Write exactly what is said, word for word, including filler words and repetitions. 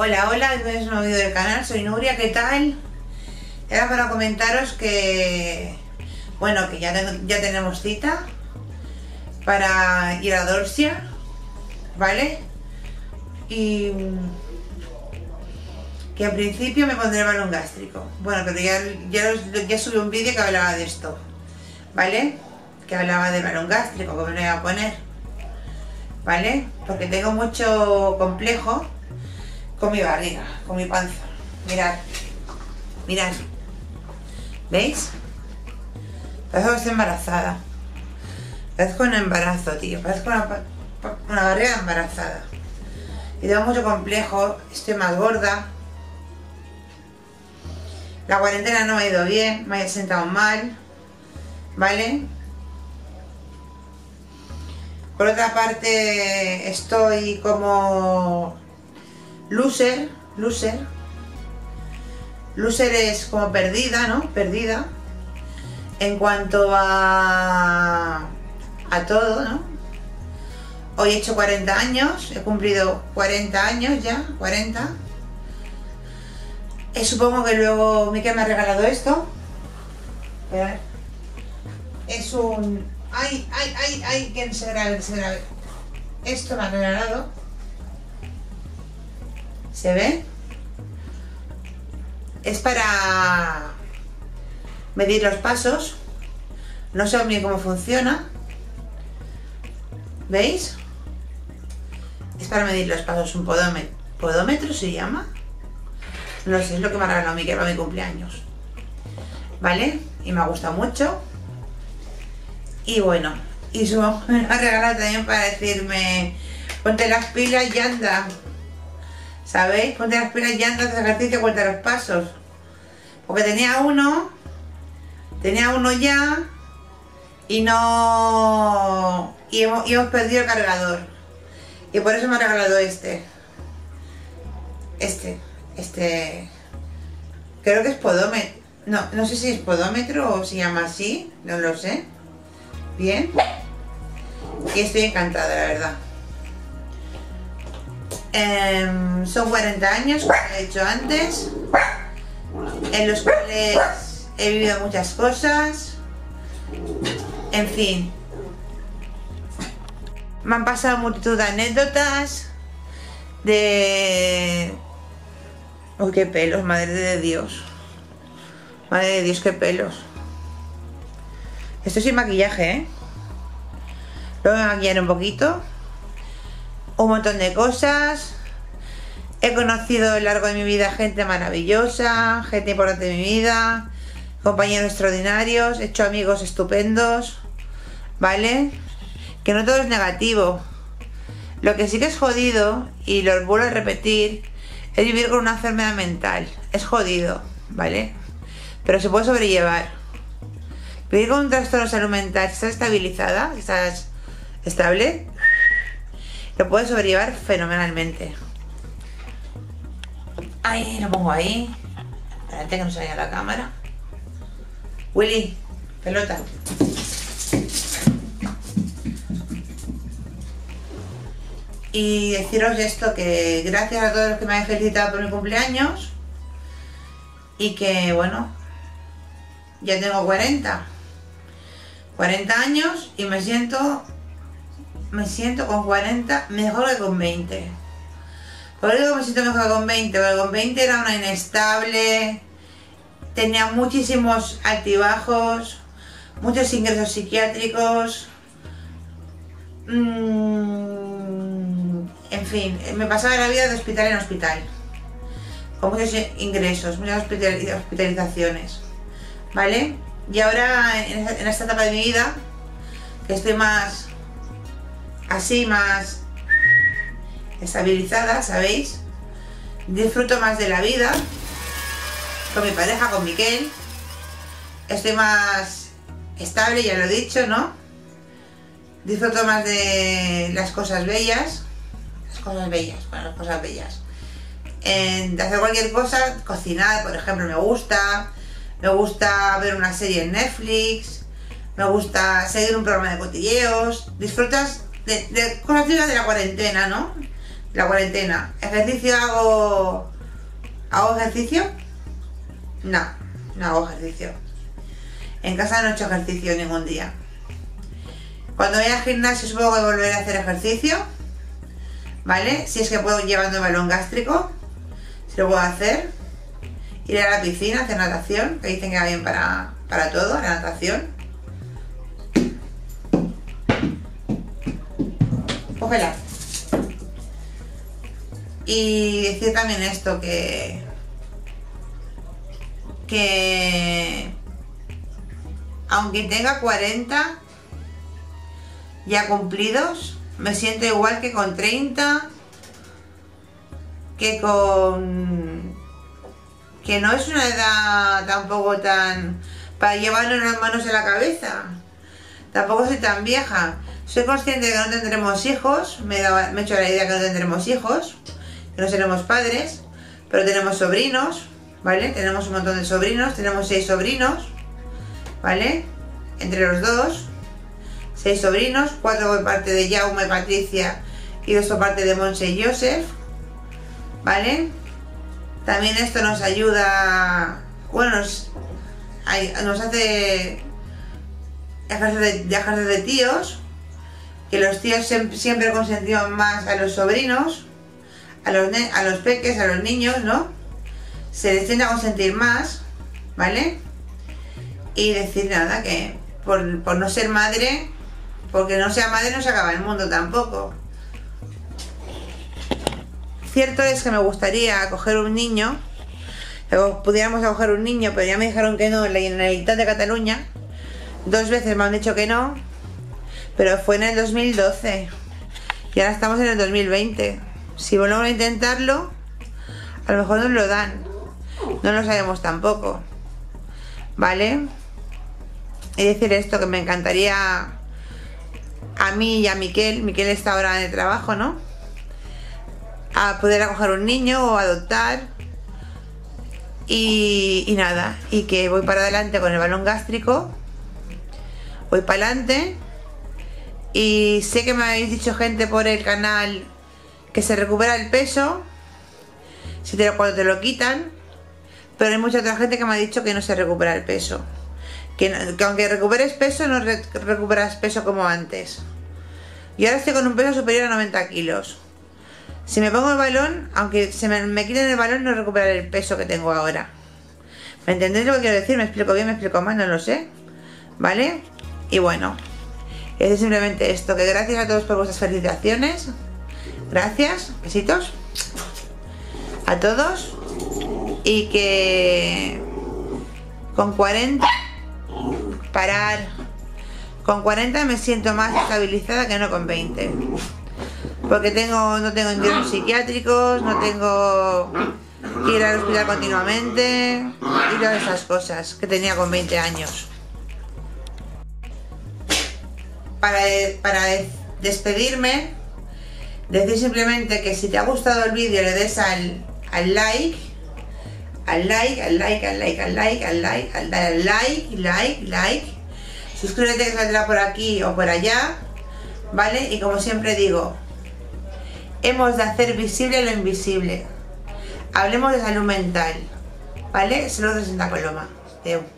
Hola, hola, bienvenidos a un nuevo vídeo del canal, soy Nuria, ¿qué tal? Era para comentaros que, bueno, que ya, ten, ya tenemos cita para ir a Dorsia, ¿vale? Y que al principio me pondré el balón gástrico. Bueno, pero ya, ya, ya subí un vídeo que hablaba de esto, ¿vale? Que hablaba del balón gástrico, que me lo iba a poner, ¿vale? Porque tengo mucho complejo con mi barriga, con mi panza. Mirad, mirad, ¿veis? Parece que estoy embarazada. Parezco un embarazo, tío. Parezco una, una barriga embarazada. Y tengo mucho complejo, estoy más gorda. La cuarentena no me ha ido bien, me he sentado mal, ¿vale? Por otra parte, estoy como... Loser, loser, loser es como perdida, ¿no? Perdida en cuanto a, a todo, ¿no? Hoy he hecho cuarenta años, he cumplido cuarenta años ya, cuarenta. Eh, supongo que luego Miquel me ha regalado esto. Mirad. Es un... ¡Ay, ay, ay, ay! ¿Quién será? ¿Quién será? Esto me ha regalado. ¿Se ve? Es para medir los pasos. No sé bien cómo funciona. ¿Veis? Es para medir los pasos. Un podómetro. ¿Podómetro se llama? No sé, es lo que me ha regalado Miquel para mi cumpleaños, ¿vale? Y me ha gustado mucho. Y bueno, y su mamá me lo ha regalado también para decirme: ponte las pilas y anda. ¿Sabéis? Ponte las pilas y anda, haz ejercicio, cuenta los pasos. Porque tenía uno, tenía uno ya y no... Y hemos, y hemos perdido el cargador. Y por eso me ha regalado este. Este, este... Creo que es podómetro. No, no sé si es podómetro o se llama así, no lo sé. Bien. Y estoy encantada, la verdad. Eh, son cuarenta años, como he dicho antes, en los cuales he vivido muchas cosas, en fin, me han pasado multitud de anécdotas, de... ¡Uy, qué pelos, madre de Dios! Madre de Dios, qué pelos. Esto es sin maquillaje, ¿eh? Luego me maquillaré un poquito. Un montón de cosas. He conocido a lo largo de mi vida gente maravillosa, gente importante de mi vida, compañeros extraordinarios, he hecho amigos estupendos, ¿vale? Que no todo es negativo. Lo que sí que es jodido, y lo vuelvo a repetir, es vivir con una enfermedad mental. Es jodido, ¿vale? Pero se puede sobrellevar. Vivir con un trastorno de salud mental, si estás estabilizada, si estás estable, lo puedes sobrellevar fenomenalmente. Ay, lo pongo ahí. Espérate que no se vaya la cámara. Willy, pelota. Y deciros esto, que gracias a todos los que me habéis felicitado por mi cumpleaños. Y que, bueno, ya tengo cuarenta. cuarenta años y me siento... Me siento con cuarenta mejor que con veinte. Por eso me siento mejor que con veinte, porque con veinte era una inestable, tenía muchísimos altibajos, muchos ingresos psiquiátricos, mm, en fin, me pasaba la vida de hospital en hospital, con muchos ingresos, muchas hospitalizaciones, ¿vale? Y ahora, en esta etapa de mi vida, que estoy más... así, más estabilizada, ¿sabéis? Disfruto más de la vida con mi pareja, con Miquel. Estoy más estable, ya lo he dicho, ¿no? Disfruto más de las cosas bellas. Las cosas bellas, bueno, las cosas bellas. En, de hacer cualquier cosa, cocinar, por ejemplo, me gusta. Me gusta ver una serie en Netflix. Me gusta seguir un programa de cotilleos. Disfrutas... De, de cosas de la cuarentena, ¿no? la cuarentena. ¿Ejercicio hago? ¿Hago ejercicio? No, no hago ejercicio. En casa no he hecho ejercicio ningún día. Cuando vaya al gimnasio supongo que volveré a hacer ejercicio, ¿vale? Si es que puedo, llevando un balón gástrico, si lo puedo hacer. Ir a la piscina, hacer natación, que dicen que va bien para, para todo, la natación. Cógela. Y decir también esto, que... que... aunque tenga cuarenta ya cumplidos, me siento igual que con treinta, que con... que no es una edad tampoco tan... para llevarnos las manos en la cabeza. Tampoco soy tan vieja. Soy consciente de que no tendremos hijos, me he hecho la idea que no tendremos hijos, que no seremos padres, pero tenemos sobrinos, ¿vale? Tenemos un montón de sobrinos, tenemos seis sobrinos, ¿vale? Entre los dos, seis sobrinos, cuatro por parte de Jaume, Patricia, y dos por parte de Monse y Joseph, ¿vale? También esto nos ayuda, bueno, nos, nos hace ejercer de, ejercer de tíos, que los tíos siempre consentían más a los sobrinos, a los, a los peques, a los niños, ¿no? Se les tiende a consentir más, ¿vale? Y decir nada, que por, por no ser madre, porque no sea madre no se acaba el mundo tampoco. Cierto es que me gustaría acoger un niño, pudiéramos acoger un niño, pero ya me dijeron que no, en la Generalitat de Cataluña, dos veces me han dicho que no, pero fue en el dos mil doce y ahora estamos en el dos mil veinte. Si volvemos a intentarlo, a lo mejor nos lo dan, no lo sabemos tampoco, ¿vale? Y decir esto, que me encantaría a mí y a Miquel, Miquel está ahora de trabajo, ¿no? A poder acoger un niño o adoptar y, y nada, y que voy para adelante con el balón gástrico, voy para adelante. Y sé que me habéis dicho gente por el canal que se recupera el peso si te lo, cuando te lo quitan, pero hay mucha otra gente que me ha dicho que no se recupera el peso, que, no, que aunque recuperes peso no re, recuperas peso como antes. Y ahora estoy con un peso superior a noventa kilos. Si me pongo el balón, aunque se me, me quiten el balón, no recuperaré el peso que tengo ahora. ¿Me entendéis lo que quiero decir? ¿Me explico bien? ¿Me explico mal? No lo sé, ¿vale? Y bueno, es simplemente esto, que gracias a todos por vuestras felicitaciones. Gracias, besitos a todos. Y que con cuarenta, parar, con cuarenta me siento más estabilizada que no con veinte. Porque tengo, no tengo ingresos psiquiátricos, no tengo que ir al hospital continuamente y todas esas cosas que tenía con veinte años. Para, para despedirme, decir simplemente que si te ha gustado el vídeo le des al, al like, al like, al like, al like, al like, al like, al like, al like, like, like. Suscríbete, que saldrá por aquí o por allá, ¿vale? Y como siempre digo, hemos de hacer visible lo invisible. Hablemos de salud mental, ¿vale? Saludos de Coloma Deu.